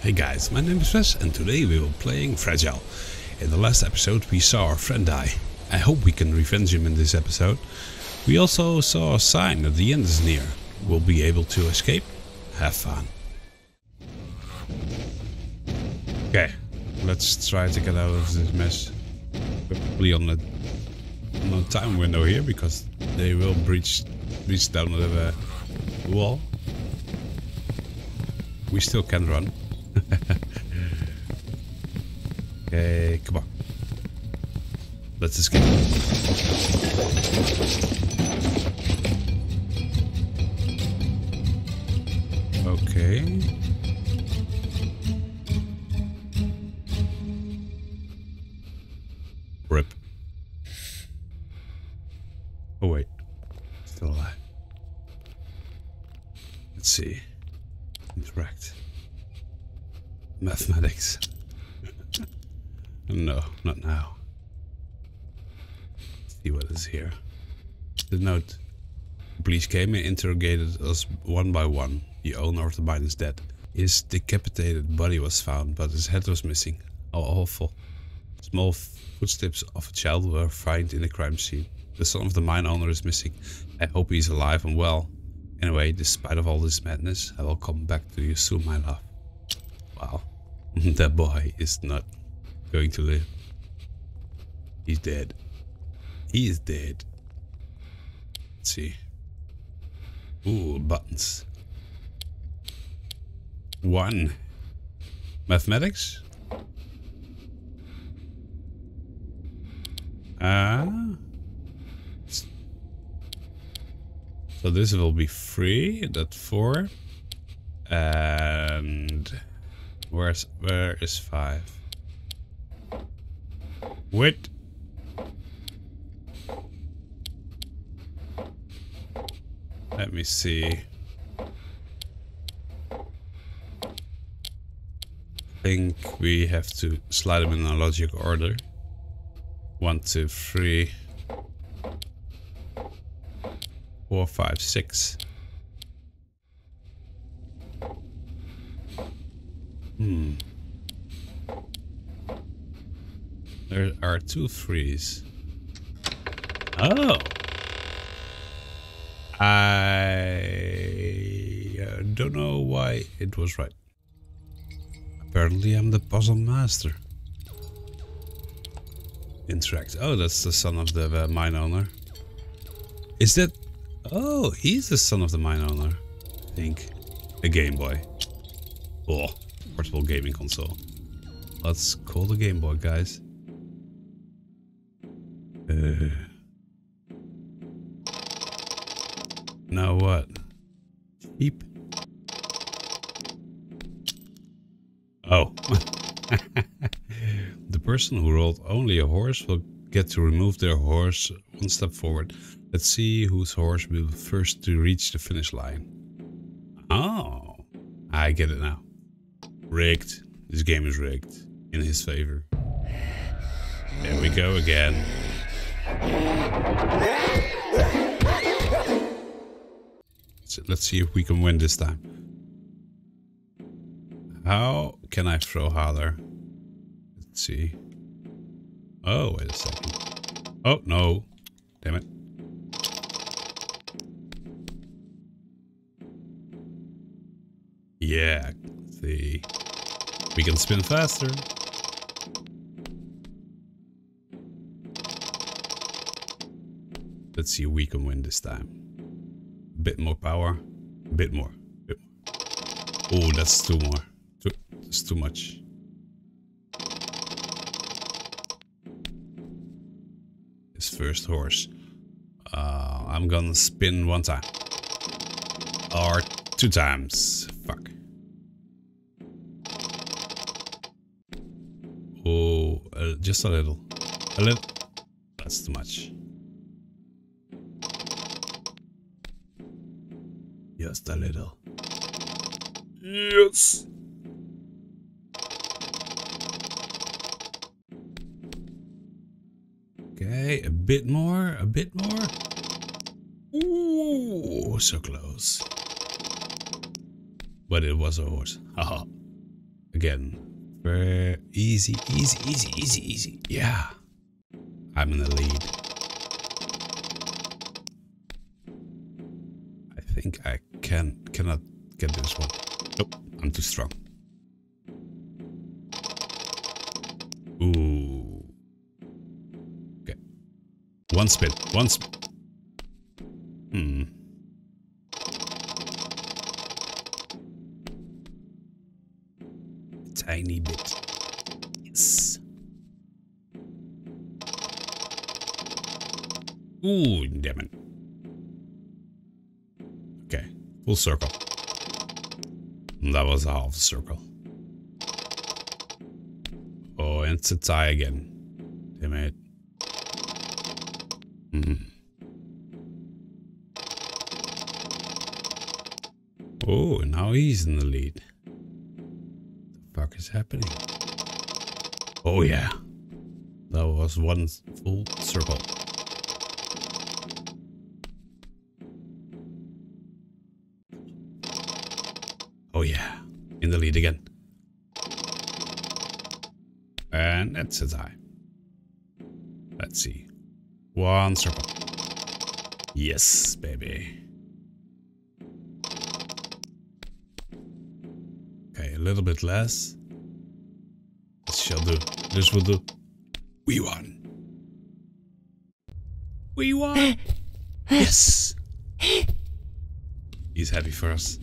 Hey guys, my name is Wes and today we were playing Fragile. In the last episode we saw our friend die. I hope we can revenge him in this episode. We also saw a sign that the end is near. We'll be able to escape. Have fun. Okay, let's try to get out of this mess. We're probably on a time window here because they will breach down the wall. We still can run. Okay, come on. Let's escape. Okay. Rip. Oh wait, still alive. Let's see. Interact. Mathematics. No, not now. Let's see what is here. The note. The police came and interrogated us one by one. The owner of the mine is dead. His decapitated body was found, but his head was missing. How awful. Small footsteps of a child were found in the crime scene. The son of the mine owner is missing. I hope he's alive and well. Anyway, despite of all this madness, I will come back to you soon, my love. Wow. That boy is not going to live. He's dead. He is dead. Let's see. Ooh, buttons. 1. Mathematics? So this will be free. That 4, and where is 5? Wait. Let me see. I think we have to slide them in a logic order. 1, 2, 3. 4, 5, 6. There are 2 threes. Oh. I don't know why it was right. Apparently I'm the Puzzle Master. Interact. Oh, that's the son of the mine owner. Is that... Oh, he's the son of the mine owner, I think. A Game Boy. Oh, portable gaming console. Let's call the Game Boy, guys. Now what? Beep. Oh. The person who rolled only a horse will get to remove their horse 1 step forward. Let's see whose horse will first to reach the finish line. Oh, I get it now. Rigged. This game is rigged in his favor. There we go again. So let's see if we can win this time. How can I throw harder? Let's see. Oh, wait a second. Oh, no. Damn it. Yeah, let's see. We can spin faster. Let's see if we can win this time. Bit more power. Bit more. Oh, that's 2 more. That's too much. His first horse. I'm gonna spin 1 time. Or 2 times. Fuck. Oh, just a little. A little. That's too much. Just a little. Yes! Okay, a bit more. Ooh, so close. But it was a horse. Haha. again. Very easy, easy, easy, easy, easy. Yeah. I'm in the lead. I think I cannot get this one. Nope, I'm too strong. Ooh. Okay. One spin. One spin. Hmm. Tiny bit. Yes. Ooh, damn it. Okay. Full circle. That was a half circle. Oh, and it's a tie again. Damn it. Mm. Oh, now he's in the lead. What the fuck is happening? Oh, yeah. That was one full circle. Oh, yeah. In the lead again. And that's a tie. Let's see. One circle. Yes, baby. Okay, a little bit less. This shall do. This will do. We won. We won. Yes. He's happy for us.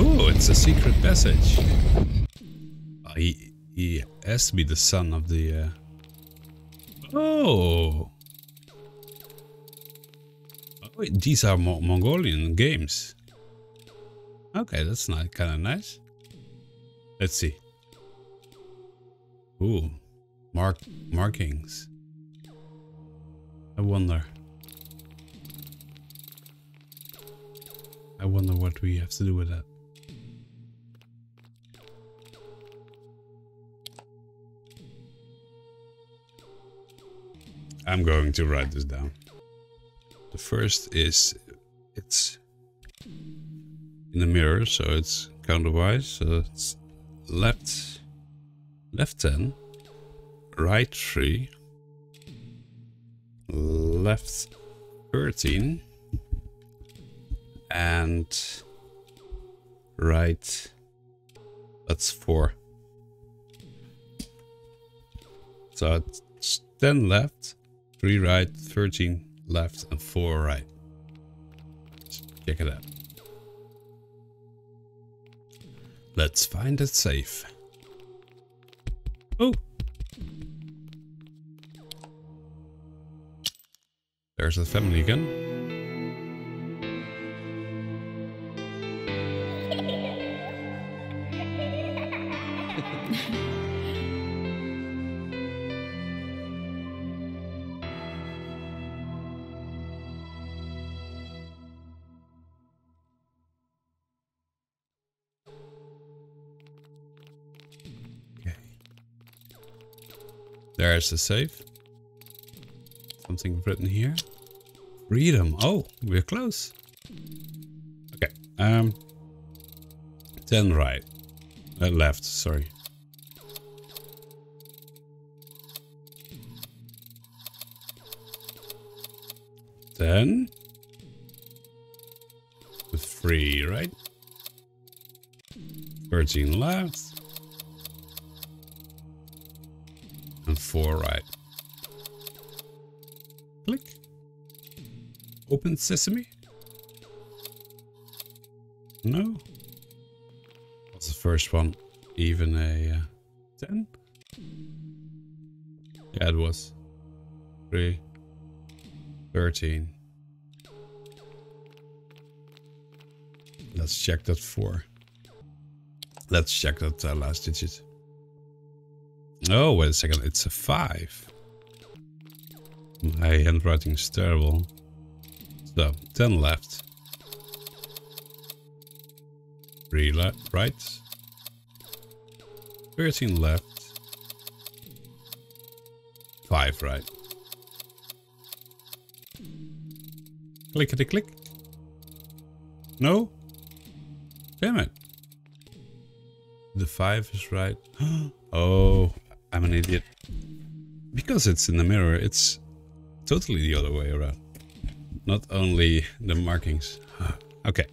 Oh, it's a secret passage. He has to be the son of the... Oh! Wait, these are Mongolian games. Okay, that's not kind of nice. Let's see. Ooh, markings. I wonder what we have to do with that. I'm going to write this down. The first is, it's in the mirror, so it's counterwise. So it's left 10, right 3, left 13, and right, that's 4. So it's 10 left. 3 right, 13 left, and 4 right. Let's check it out. Let's find it safe. Oh! There's the family again. There's the safe. Something written here. Freedom. Oh, we're close. Okay. 10 right. Left, sorry. Then. 3 right. 13 left. And 4 right. Click. Open sesame. No. What's the first one? Even a 10? Yeah, it was. 3. 13. Let's check that 4. Let's check that last digit. Oh, wait a second, it's a 5. My handwriting is terrible. So, 10 left. 3 left, right. 13 left. 5 right. Clickety click. No? Damn it. The 5 is right. Oh, I'm an idiot. Because it's in the mirror, it's totally the other way around. Not only the markings. Okay.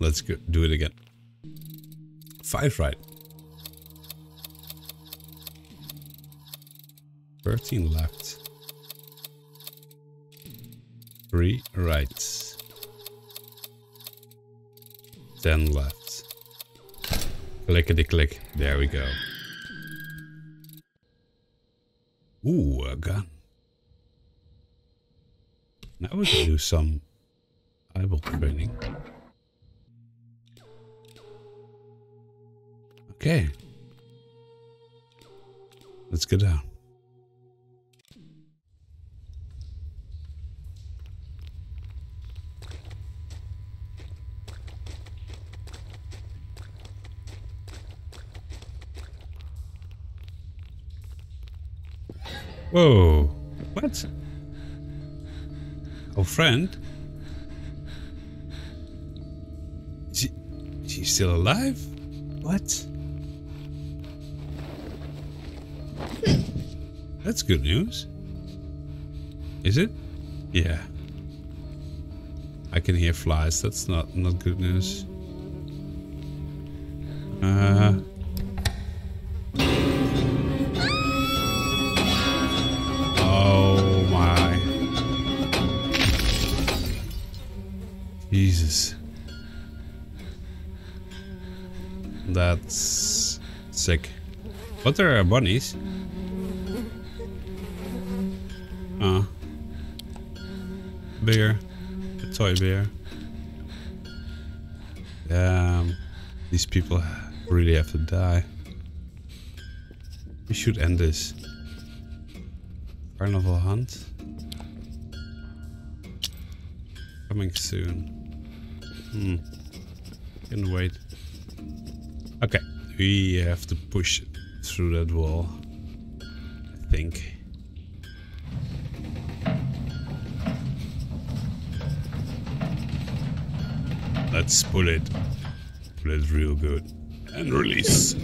Let's go do it again. 5 right. 13 left. 3 right. 10 left. Clickety click. There we go. Ooh, a gun. Now we can do some eyeball training. Okay. Let's go down. Whoa, what? Oh, friend? Is she still alive? What? That's good news. Is it? Yeah. I can hear flies, that's not good news. Jesus. That's sick. But there are bunnies. Bear. A toy bear. These people really have to die. We should end this. Carnival hunt. Coming soon. Can wait. Okay, we have to push through that wall, I think. Let's pull it. Pull it real good. And release.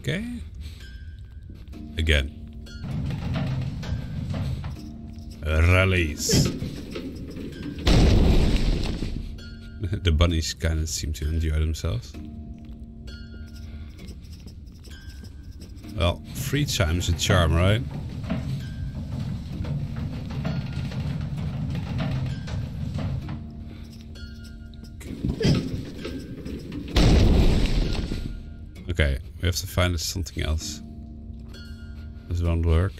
Okay. Again. Release. The bunnies kind of seem to enjoy themselves. Well, 3 times a charm, right? Okay, we have to find something else. This won't work.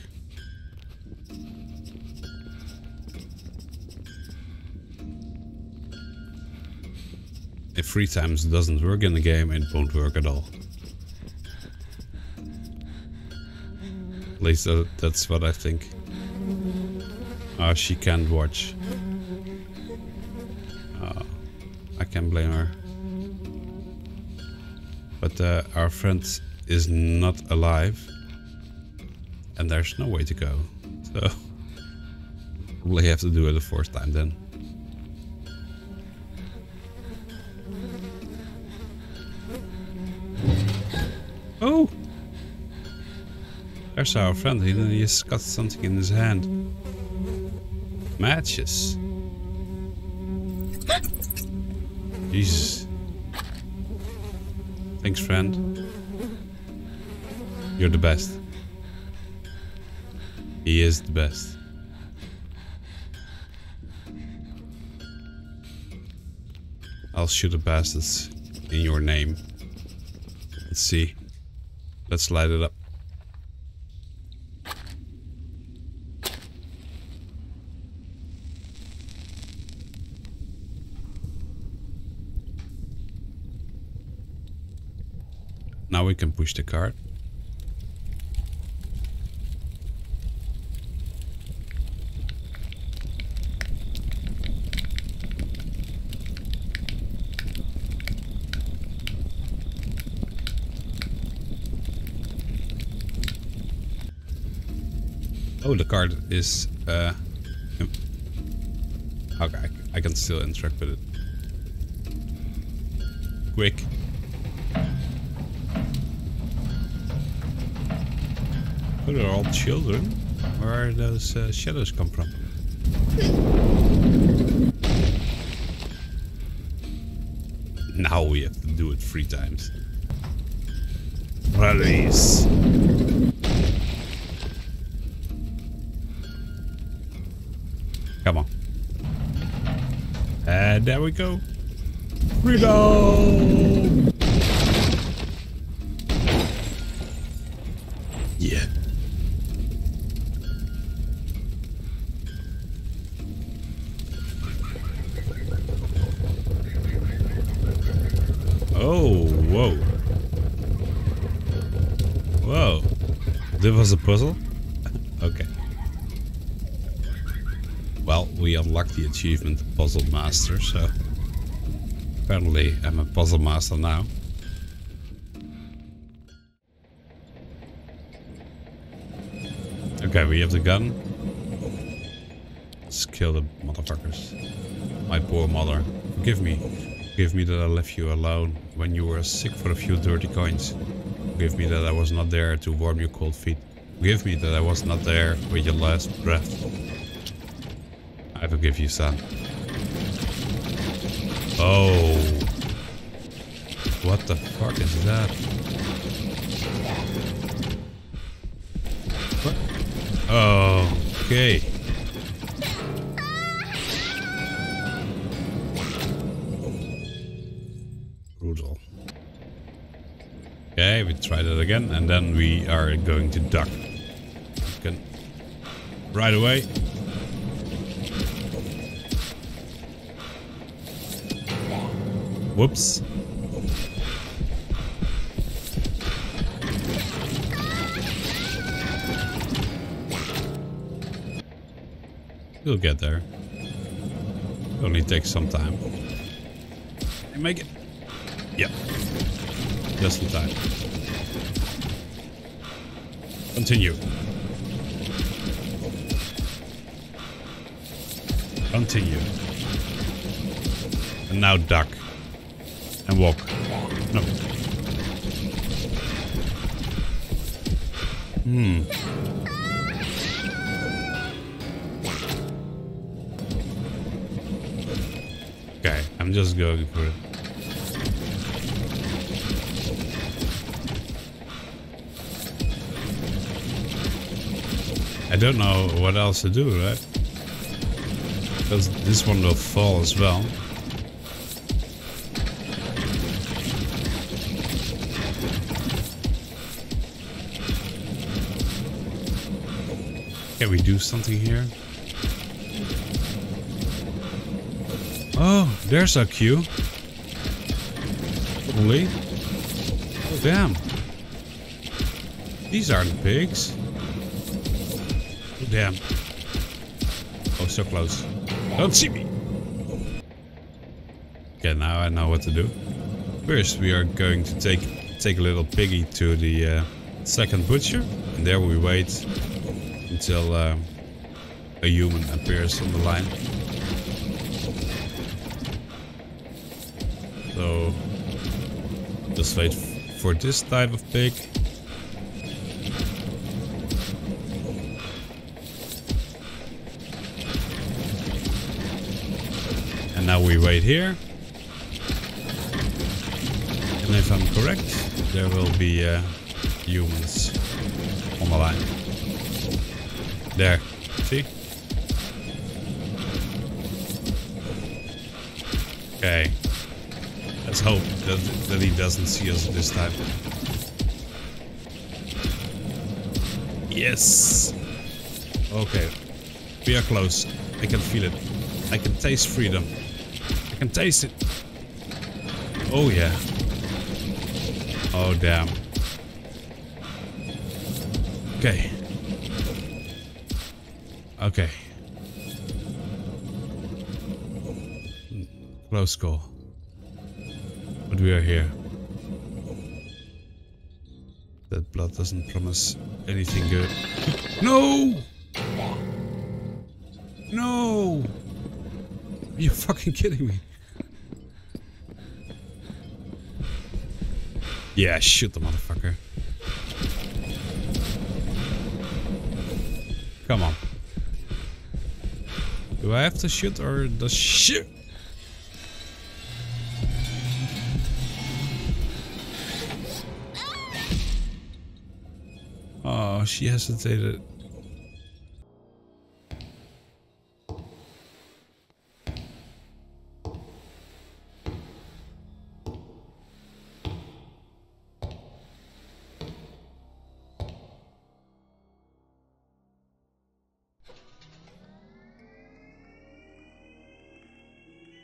If 3 times doesn't work in the game, it won't work at all. At least that's what I think. Oh, she can't watch. Oh, I can't blame her. But our friend is not alive. And there's no way to go. So, we'll have to do it the 4th time then. Oh! There's our friend, he's got something in his hand. Matches. Jesus. Thanks, friend. You're the best. He is the best. I'll shoot the bastards in your name. Let's see. Let's light it up. Now we can push the cart. Oh, the card is, okay, I can still interact with it. quick. Oh, they're all children. Where are those shadows come from? Now we have to do it 3 times. Release. Come on. And there we go. Freedom! Yeah. Oh, whoa. Whoa. This was a puzzle? Okay. Well, we unlocked the achievement Puzzle Master, so apparently I'm a Puzzle Master now. Okay, we have the gun. Let's kill the motherfuckers. My poor mother. Forgive me. Forgive me that I left you alone when you were sick for a few dirty coins. Forgive me that I was not there to warm your cold feet. Forgive me that I was not there with your last breath. I forgive you, son. Oh. What the fuck is that? What? Okay. Brutal. Okay, we try that again and then we are going to duck. Okay. Right away. Whoops. You'll get there. It only takes some time. You make it. Yeah. Just in time. Continue. Continue. And now duck. And walk. No. Hmm. Okay, I'm just going for it. I don't know what else to do, right? Because this one will fall as well. Can we do something here? Oh, there's our cue. Holy. Oh, damn. These aren't pigs. Oh, damn. Oh, so close. Don't see me. Okay, now I know what to do. First, we are going to take a little piggy to the second butcher. And there we wait until a human appears on the line. So just wait for this type of pig. And now we wait here. And if I'm correct, there will be humans on the line. There, see? Okay. Let's hope that he doesn't see us this time. Yes! Okay. We are close. I can feel it. I can taste freedom. I can taste it. Oh yeah. Oh damn. Okay. Okay. Close call. But we are here. That blood doesn't promise anything good. No! No! Are you fucking kidding me? Yeah, shoot the motherfucker. Come on. Do I have to shoot or does shoot? Oh, she hesitated.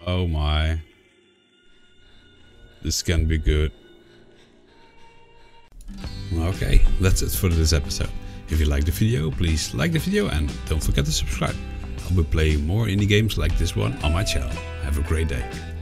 Oh my. This can be good. Okay, that's it for this episode. If you liked the video, please like the video and don't forget to subscribe. I'll be playing more indie games like this one on my channel. Have a great day.